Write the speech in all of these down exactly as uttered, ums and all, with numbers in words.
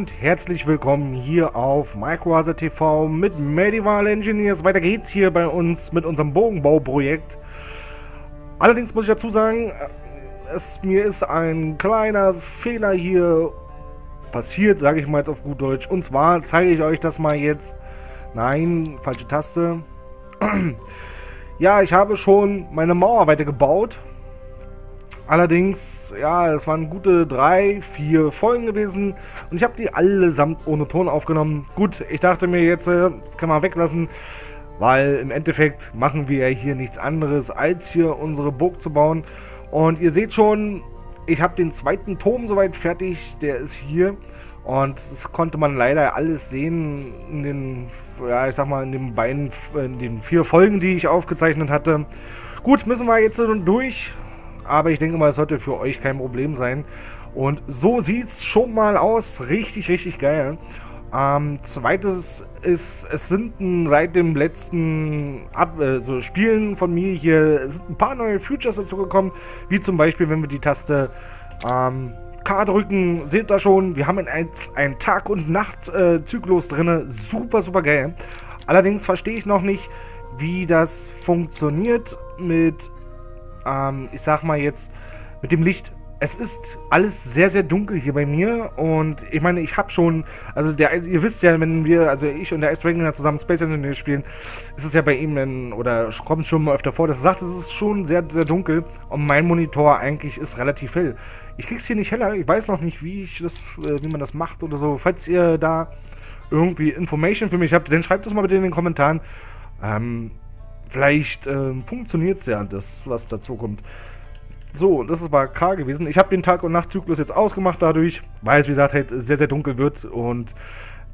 und herzlich willkommen hier auf Microwaza T V mit Medieval Engineers. Weiter geht's hier bei uns mit unserem Bogenbauprojekt. Allerdings muss ich dazu sagen, es, mir ist ein kleiner Fehler hier passiert, sage ich mal jetzt auf gut Deutsch. Und zwar zeige ich euch das mal jetzt. Nein, falsche Taste. Ja, ich habe schon meine Mauer weiter gebaut. Allerdings, ja, es waren gute drei, vier Folgen gewesen und ich habe die allesamt ohne Ton aufgenommen. Gut, ich dachte mir jetzt, das kann man weglassen, weil im Endeffekt machen wir ja hier nichts anderes, als hier unsere Burg zu bauen. Und ihr seht schon, ich habe den zweiten Turm soweit fertig, der ist hier. Und das konnte man leider alles sehen in den, ja, ich sag mal, in den beiden, in den vier Folgen, die ich aufgezeichnet hatte. Gut, müssen wir jetzt durch. Aber ich denke mal, es sollte für euch kein Problem sein. Und so sieht es schon mal aus. Richtig, richtig geil. Ähm, zweites ist, es sind seit dem letzten Ab äh, so Spielen von mir hier sind ein paar neue Features dazu gekommen. Wie zum Beispiel, wenn wir die Taste ähm, K drücken. Seht ihr schon, wir haben einen Tag- und Nacht-Zyklus äh, drin. Super, super geil. Allerdings verstehe ich noch nicht, wie das funktioniert mit... ich sag mal jetzt, mit dem Licht, es ist alles sehr, sehr dunkel hier bei mir und ich meine, ich habe schon, also der, ihr wisst ja, wenn wir, also ich und der Ice Dragon zusammen Space Engineers spielen, ist es ja bei ihm, in, oder kommt schon mal öfter vor, dass er sagt, es ist schon sehr, sehr dunkel und mein Monitor eigentlich ist relativ hell. Ich krieg's hier nicht heller, ich weiß noch nicht, wie ich das, wie man das macht oder so. Falls ihr da irgendwie Information für mich habt, dann schreibt das mal bitte in den Kommentaren. Ähm... Vielleicht äh, funktioniert es ja, das, was dazu kommt. So, das war K gewesen. Ich habe den Tag- und Nachtzyklus jetzt ausgemacht dadurch, weil es, wie gesagt, halt sehr, sehr dunkel wird und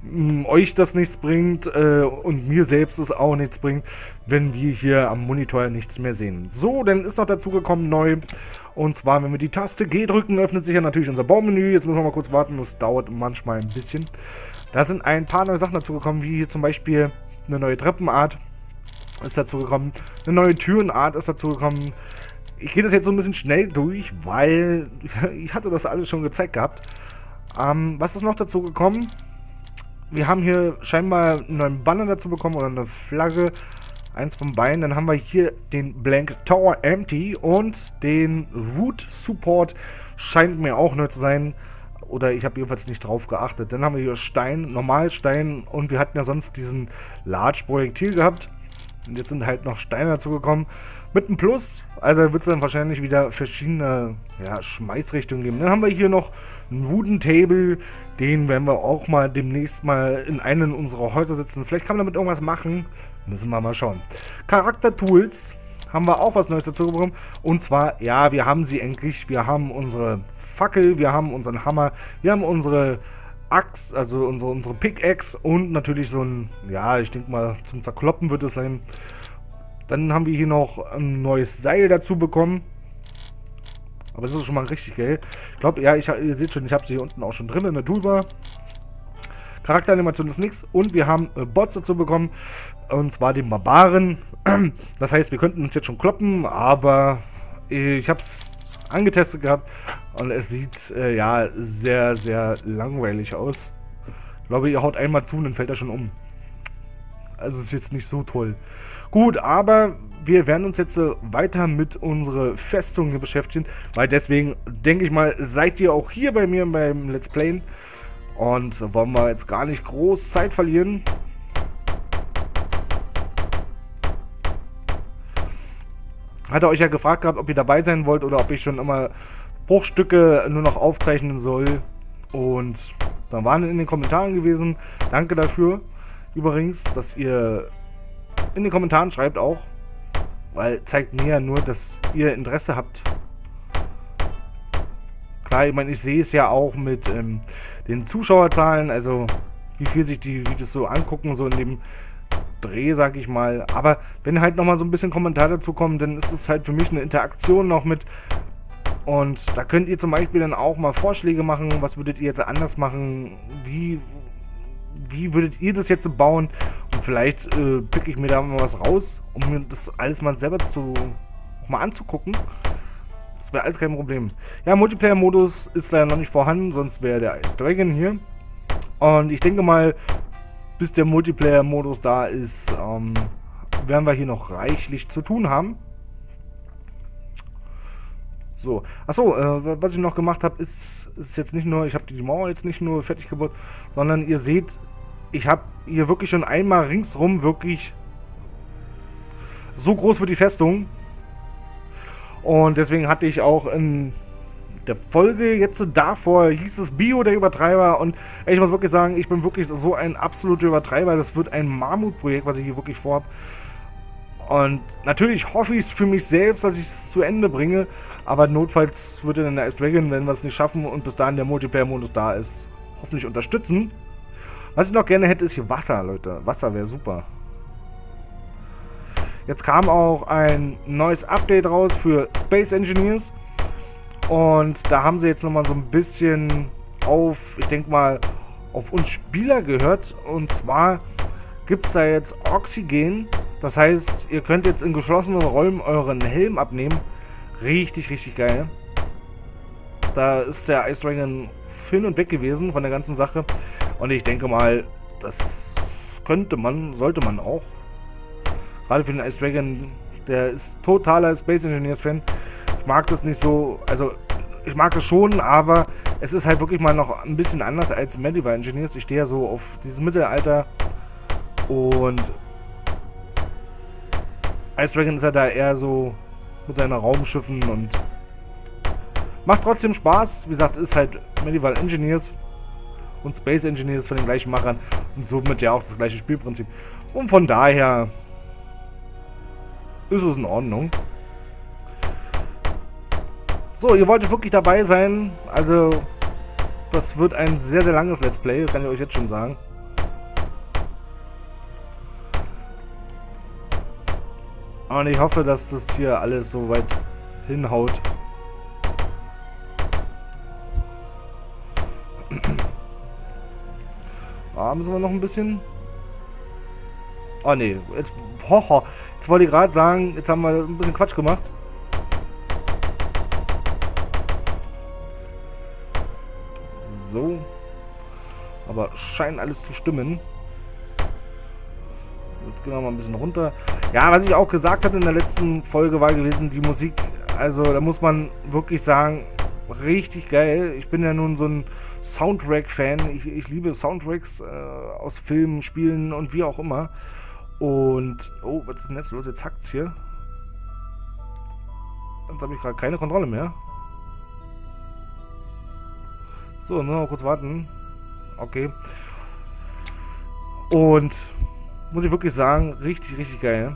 mh, euch das nichts bringt äh, und mir selbst es auch nichts bringt, wenn wir hier am Monitor nichts mehr sehen. So, dann ist noch dazu gekommen neu. Und zwar, wenn wir die Taste G drücken, öffnet sich ja natürlich unser Baumenü. Jetzt müssen wir mal kurz warten, das dauert manchmal ein bisschen. Da sind ein paar neue Sachen dazu gekommen, wie hier zum Beispiel eine neue Treppenart ist dazu gekommen, eine neue Türenart ist dazu gekommen. Ich gehe das jetzt so ein bisschen schnell durch, weil ich hatte das alles schon gezeigt gehabt. Ähm, was ist noch dazu gekommen? Wir haben hier scheinbar einen neuen Banner dazu bekommen oder eine Flagge, eins von beiden. Dann haben wir hier den Blank Tower Empty und den Root Support scheint mir auch neu zu sein. Oder ich habe jedenfalls nicht drauf geachtet. Dann haben wir hier Stein, Normalstein und wir hatten ja sonst diesen Large Projektil gehabt. Und jetzt sind halt noch Steine dazugekommen. Mit einem Plus. Also wird es dann wahrscheinlich wieder verschiedene, ja, Schmeißrichtungen geben. Dann haben wir hier noch einen Wooden Table. Den werden wir auch mal demnächst mal in einen unserer Häuser setzen. Vielleicht kann man damit irgendwas machen. Müssen wir mal schauen. Charakter-Tools haben wir auch was Neues dazu bekommen. Und zwar, ja, wir haben sie endlich. Wir haben unsere Fackel, wir haben unseren Hammer, wir haben unsere Axt, also unsere, unsere Pickaxe und natürlich so ein, ja, ich denke mal, zum Zerkloppen wird es sein. Dann haben wir hier noch ein neues Seil dazu bekommen. Aber das ist schon mal richtig geil. Ich glaube, ja, ich, ihr seht schon, ich habe sie hier unten auch schon drin in der Toolbar. Charakteranimation ist nichts und wir haben äh, Bots dazu bekommen. Und zwar den Barbaren. Das heißt, wir könnten uns jetzt schon kloppen, aber ich habe es angetestet gehabt und es sieht äh, ja sehr, sehr langweilig aus. Ich glaube, ihr haut einmal zu und dann fällt er schon um. Also ist jetzt nicht so toll. Gut, aber wir werden uns jetzt äh, weiter mit unserer Festung hier beschäftigen, weil deswegen denke ich mal, seid ihr auch hier bei mir beim Let's Playen und wollen wir jetzt gar nicht groß Zeit verlieren. Hatte euch ja gefragt gehabt, ob ihr dabei sein wollt oder ob ich schon immer Bruchstücke nur noch aufzeichnen soll. Und dann waren in den Kommentaren gewesen. Danke dafür übrigens, dass ihr in den Kommentaren schreibt auch. Weil zeigt mir ja nur, dass ihr Interesse habt. Klar, ich meine, ich sehe es ja auch mit ähm, den Zuschauerzahlen. Also wie viel sich die Videos so angucken, so in dem... Dreh, sag ich mal, aber wenn halt nochmal so ein bisschen Kommentar dazu kommen, dann ist es halt für mich eine Interaktion noch mit und da könnt ihr zum Beispiel dann auch mal Vorschläge machen, was würdet ihr jetzt anders machen, wie, wie würdet ihr das jetzt bauen und vielleicht äh, pick ich mir da mal was raus, um mir das alles mal selber zu, mal anzugucken. Das wäre alles kein Problem. Ja, Multiplayer-Modus ist leider noch nicht vorhanden, sonst wäre der Ice Dragon hier. Und ich denke mal, bis der Multiplayer-Modus da ist, ähm, werden wir hier noch reichlich zu tun haben. So, achso, äh, was ich noch gemacht habe, ist, ist jetzt nicht nur, ich habe die Mauer jetzt nicht nur fertig gebaut, sondern ihr seht, ich habe hier wirklich schon einmal ringsrum wirklich so groß wird die Festung. Und deswegen hatte ich auch in der Folge jetzt davor, hieß es Bio der Übertreiber, und ich muss wirklich sagen, ich bin wirklich so ein absoluter Übertreiber. Das wird ein Mammutprojekt, was ich hier wirklich vorhabe. Und natürlich hoffe ich es für mich selbst, dass ich es zu Ende bringe, aber notfalls wird dann der Ice Dragon, wenn wir es nicht schaffen und bis dahin der Multiplayer-Modus da ist, hoffentlich unterstützen. Was ich noch gerne hätte, ist hier Wasser, Leute. Wasser wäre super. Jetzt kam auch ein neues Update raus für Space Engineers. Und da haben sie jetzt nochmal so ein bisschen auf, ich denke mal, auf uns Spieler gehört. Und zwar gibt es da jetzt Oxygen. Das heißt, ihr könnt jetzt in geschlossenen Räumen euren Helm abnehmen. Richtig, richtig geil. Da ist der Ice Dragon hin und weg gewesen von der ganzen Sache. Und ich denke mal, das könnte man, sollte man auch. Gerade für den Ice Dragon, der ist totaler Space Engineers Fan. Ich mag das nicht so, also ich mag es schon, aber es ist halt wirklich mal noch ein bisschen anders als Medieval Engineers. Ich stehe ja so auf dieses Mittelalter und Ice Dragon ist ja da eher so mit seinen Raumschiffen und macht trotzdem Spaß. Wie gesagt, ist halt Medieval Engineers und Space Engineers von den gleichen Machern und somit ja auch das gleiche Spielprinzip. Und von daher ist es in Ordnung. So, ihr wolltet wirklich dabei sein. Also, das wird ein sehr, sehr langes Let's Play, das kann ich euch jetzt schon sagen. Und ich hoffe, dass das hier alles so weit hinhaut. Da müssen wir noch ein bisschen... Oh ne, jetzt, hoho, jetzt wollte ich gerade sagen, jetzt haben wir ein bisschen Quatsch gemacht. So. Aber scheint alles zu stimmen. Jetzt gehen wir mal ein bisschen runter. Ja, was ich auch gesagt hatte in der letzten Folge war gewesen, die Musik, also da muss man wirklich sagen, richtig geil. Ich bin ja nun so ein Soundtrack-Fan. Ich, ich liebe Soundtracks äh, aus Filmen, Spielen und wie auch immer. Und, oh, was ist denn jetzt los? Jetzt hackt's hier. Jetzt habe ich gerade keine Kontrolle mehr. So, nur noch kurz warten. Okay. Und, muss ich wirklich sagen, richtig, richtig geil.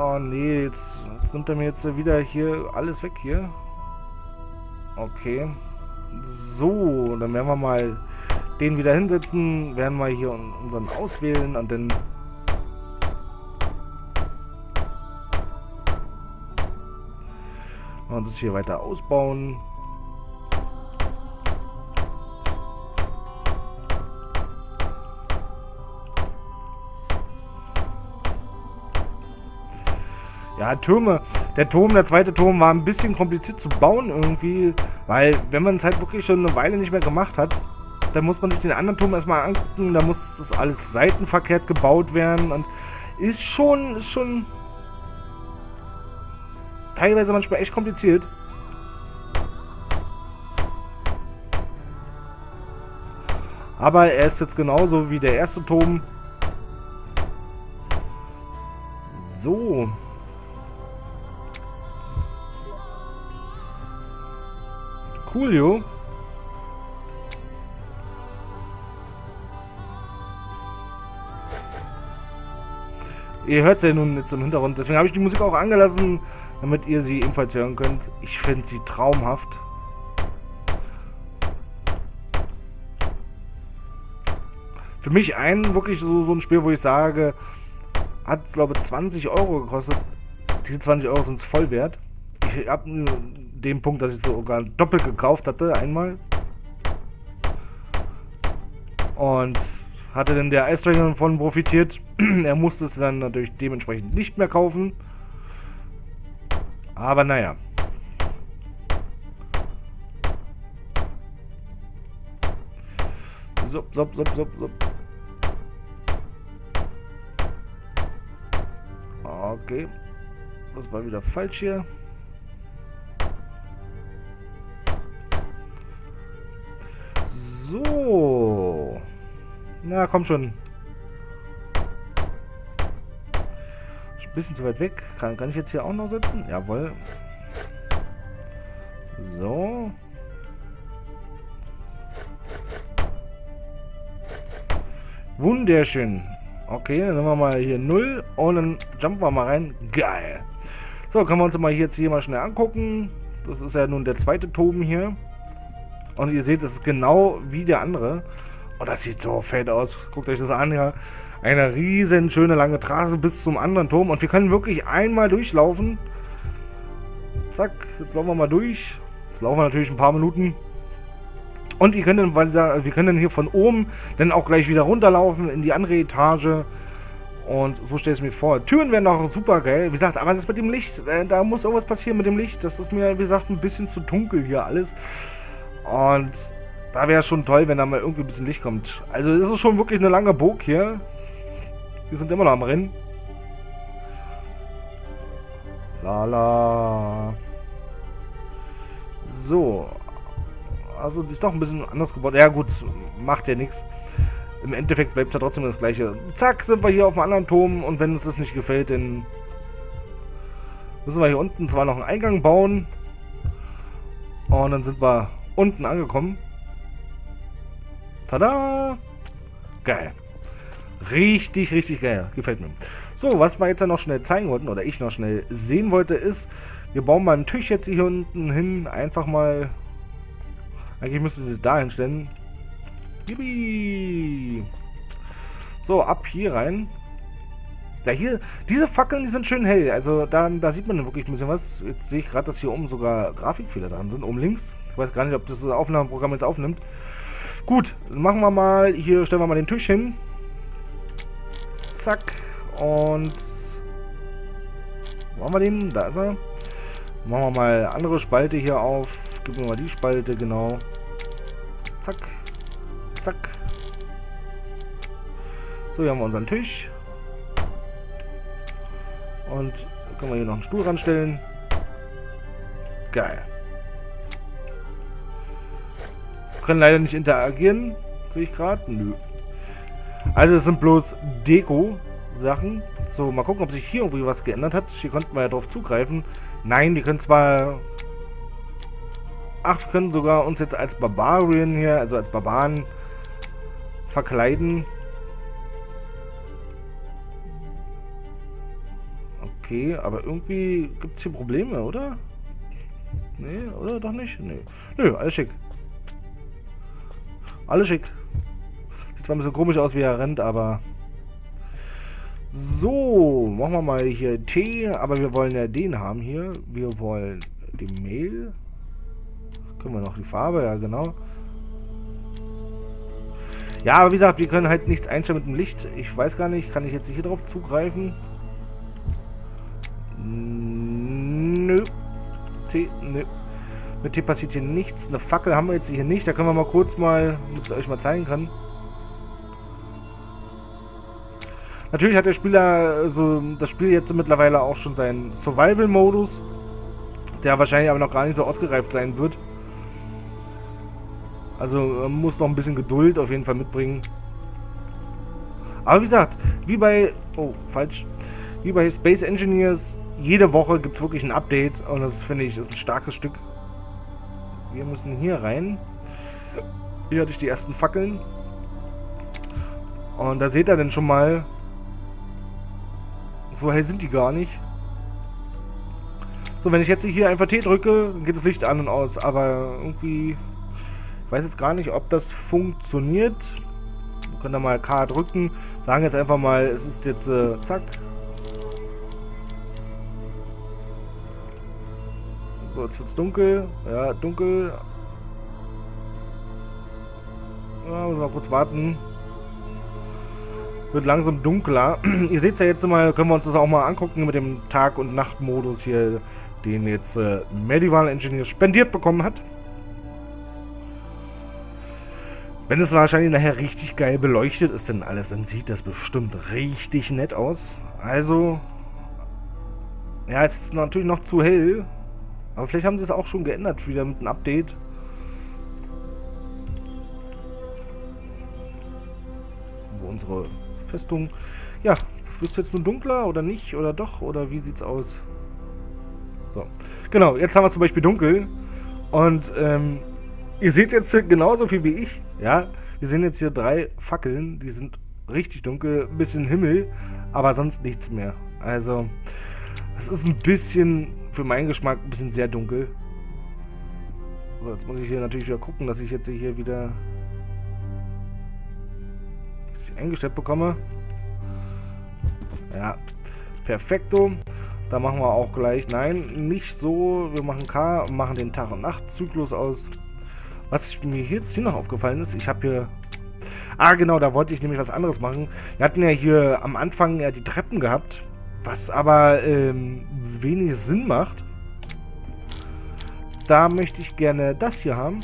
Oh nee, jetzt, jetzt nimmt er mir jetzt wieder hier alles weg hier. Okay. So, dann werden wir mal den wieder hinsetzen, werden wir hier unseren auswählen und dann... und das hier weiter ausbauen. Ja, Türme. Der Turm, der zweite Turm war ein bisschen kompliziert zu bauen irgendwie, weil wenn man es halt wirklich schon eine Weile nicht mehr gemacht hat, dann muss man sich den anderen Turm erstmal angucken, da muss das alles seitenverkehrt gebaut werden und ist schon, ist schon teilweise manchmal echt kompliziert. Aber er ist jetzt genauso wie der erste Turm. So. Coolio. Ihr hört es ja nun jetzt im Hintergrund, deswegen habe ich die Musik auch angelassen, damit ihr sie ebenfalls hören könnt. Ich finde sie traumhaft. Für mich ein wirklich so, so ein Spiel, wo ich sage, hat glaube ich zwanzig Euro gekostet. Diese zwanzig Euro sind es voll wert. Ich habe den Punkt, dass ich sogar doppelt gekauft hatte, einmal. Und hatte dann der Ice Dragon davon profitiert. Er musste es dann natürlich dementsprechend nicht mehr kaufen. Aber naja. sup, sup, sup, sup, sup. Okay. Das war wieder falsch hier. So. Na, komm schon. Ist ein bisschen zu weit weg. Kann, kann ich jetzt hier auch noch setzen? Jawohl. So. Wunderschön. Okay, dann nehmen wir mal hier null und dann jumpen wir mal rein. Geil. So, können wir uns mal hier jetzt hier mal schnell angucken. Das ist ja nun der zweite Turm hier. Und ihr seht, das ist genau wie der andere. Und das sieht so fett aus. Guckt euch das an, ja. Eine riesen schöne lange Trasse bis zum anderen Turm. Und wir können wirklich einmal durchlaufen. Zack, jetzt laufen wir mal durch. Jetzt laufen wir natürlich ein paar Minuten. Und ihr könnt dann, weil wir können dann hier von oben dann auch gleich wieder runterlaufen in die andere Etage. Und so stelle ich es mir vor. Türen wären auch super geil. Wie gesagt, aber das mit dem Licht, da muss irgendwas passieren mit dem Licht. Das ist mir, wie gesagt, ein bisschen zu dunkel hier alles. Und da wäre es schon toll, wenn da mal irgendwie ein bisschen Licht kommt. Also es ist schon wirklich eine lange Burg hier. Wir sind immer noch am Rennen. Lala. So. Also ist doch ein bisschen anders gebaut. Ja gut, macht ja nichts. Im Endeffekt bleibt es ja trotzdem das gleiche. Zack, sind wir hier auf einem anderen Turm. Und wenn uns das nicht gefällt, dann müssen wir hier unten zwar noch einen Eingang bauen. Und dann sind wir unten angekommen. Tada! Geil. Richtig, richtig geil. Gefällt mir. So, was wir jetzt ja noch schnell zeigen wollten, oder ich noch schnell sehen wollte, ist, wir bauen mal einen Tisch jetzt hier unten hin. Einfach mal... Eigentlich müsste ich das da hinstellen. Yippie. So, ab hier rein. Ja, hier, diese Fackeln, die sind schön hell. Also, da, da sieht man wirklich ein bisschen was. Jetzt sehe ich gerade, dass hier oben sogar Grafikfehler dran sind. Oben links. Ich weiß gar nicht, ob das Aufnahmeprogramm jetzt aufnimmt. Gut, dann machen wir mal. Hier stellen wir mal den Tisch hin. Zack. Und. Wo haben wir den? Da ist er. Machen wir mal andere Spalte hier auf. Gib mir mal die Spalte, genau. Zack. Zack. So, hier haben wir unseren Tisch. Und können wir hier noch einen Stuhl ranstellen. Geil. Können leider nicht interagieren. Sehe ich gerade? Nö. Also es sind bloß Deko-Sachen. So, mal gucken, ob sich hier irgendwie was geändert hat. Hier konnten wir ja drauf zugreifen. Nein, wir können zwar... Ach, wir können sogar uns jetzt als Barbarian hier, also als Barbaren verkleiden. Okay, aber irgendwie gibt es hier Probleme, oder? Nee, oder doch nicht? Nee. Nö, alles schick. Alles schick. Sieht zwar ein bisschen komisch aus, wie er rennt, aber... So, machen wir mal hier Tee, aber wir wollen ja den haben hier. Wir wollen den Mehl... Können wir noch die Farbe, ja genau. Ja, aber wie gesagt, wir können halt nichts einstellen mit dem Licht. Ich weiß gar nicht, kann ich jetzt hier drauf zugreifen? Nö. T, nö. Mit T passiert hier nichts. Eine Fackel haben wir jetzt hier nicht. Da können wir mal kurz mal, damit ich euch mal zeigen kann. Natürlich hat der Spieler so, also das Spiel jetzt mittlerweile auch schon seinen Survival-Modus, der wahrscheinlich aber noch gar nicht so ausgereift sein wird. Also man muss noch ein bisschen Geduld auf jeden Fall mitbringen. Aber wie gesagt, wie bei... Oh, falsch. Wie bei Space Engineers, jede Woche gibt es wirklich ein Update. Und das finde ich, ist ein starkes Stück. Wir müssen hier rein. Hier hatte ich die ersten Fackeln. Und da seht ihr denn schon mal... So hell sind die gar nicht. So, wenn ich jetzt hier einfach T drücke, dann geht das Licht an und aus. Aber irgendwie... Ich weiß jetzt gar nicht, ob das funktioniert. Wir können da mal K drücken. Sagen jetzt einfach mal, es ist jetzt... Äh, zack. So, jetzt wird es dunkel. Ja, dunkel. Ja, müssen wir mal kurz warten. Wird langsam dunkler. Ihr seht es ja jetzt mal, können wir uns das auch mal angucken mit dem Tag- und Nachtmodus hier, den jetzt äh, Medieval Engineers spendiert bekommen hat. Wenn es wahrscheinlich nachher richtig geil beleuchtet ist denn alles, dann sieht das bestimmt richtig nett aus. Also, ja, es ist natürlich noch zu hell. Aber vielleicht haben sie es auch schon geändert, wieder mit einem Update. Wo unsere Festung... Ja, ist es jetzt nur dunkler oder nicht? Oder doch? Oder wie sieht's aus? So, genau, jetzt haben wir zum Beispiel dunkel. Und, ähm... ihr seht jetzt genauso viel wie ich, ja. Wir sehen jetzt hier drei Fackeln, die sind richtig dunkel, ein bisschen Himmel, aber sonst nichts mehr. Also, es ist ein bisschen, für meinen Geschmack, ein bisschen sehr dunkel. So, jetzt muss ich hier natürlich wieder gucken, dass ich jetzt hier wieder eingestellt bekomme. Ja, perfekto. Da machen wir auch gleich, nein, nicht so. Wir machen K, machen den Tag- und Nachtzyklus aus. Was mir jetzt hier noch aufgefallen ist, ich habe hier... Ah, genau, da wollte ich nämlich was anderes machen. Wir hatten ja hier am Anfang ja die Treppen gehabt, was aber ähm, wenig Sinn macht. Da möchte ich gerne das hier haben.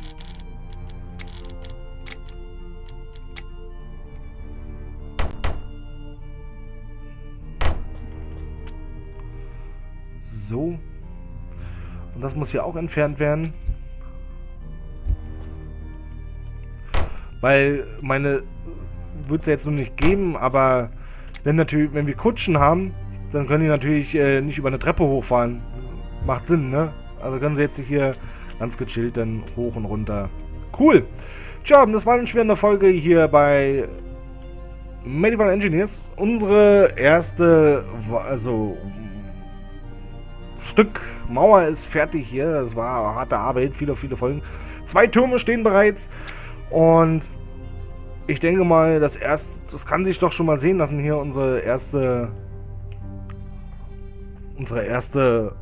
So. Und das muss hier auch entfernt werden. Weil, meine, wird es ja jetzt noch nicht geben, aber wenn natürlich, wenn wir Kutschen haben, dann können die natürlich äh, nicht über eine Treppe hochfahren. Macht Sinn, ne? Also können sie jetzt hier ganz gechillt dann hoch und runter. Cool! Tja, das war dann schon wieder eine Folge hier bei Medieval Engineers. Unsere erste, also, Stück Mauer ist fertig hier. Das war harte Arbeit, viele, viele Folgen. Zwei Türme stehen bereits. Und ich denke mal, das erste, das kann sich doch schon mal sehen lassen hier, unsere erste, unsere erste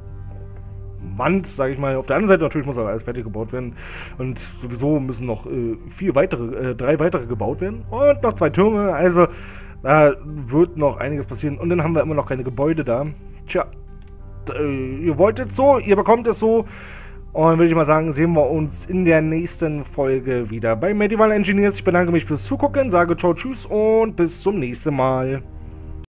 Wand, sage ich mal. Auf der anderen Seite natürlich muss aber alles fertig gebaut werden und sowieso müssen noch äh, vier weitere, äh, drei weitere gebaut werden und noch zwei Türme. Also da wird noch einiges passieren und dann haben wir immer noch keine Gebäude da. Tja, äh, ihr wolltet so, ihr bekommt es so. Und würde ich mal sagen, sehen wir uns in der nächsten Folge wieder bei Medieval Engineers. Ich bedanke mich fürs Zugucken, sage ciao, tschüss und bis zum nächsten Mal.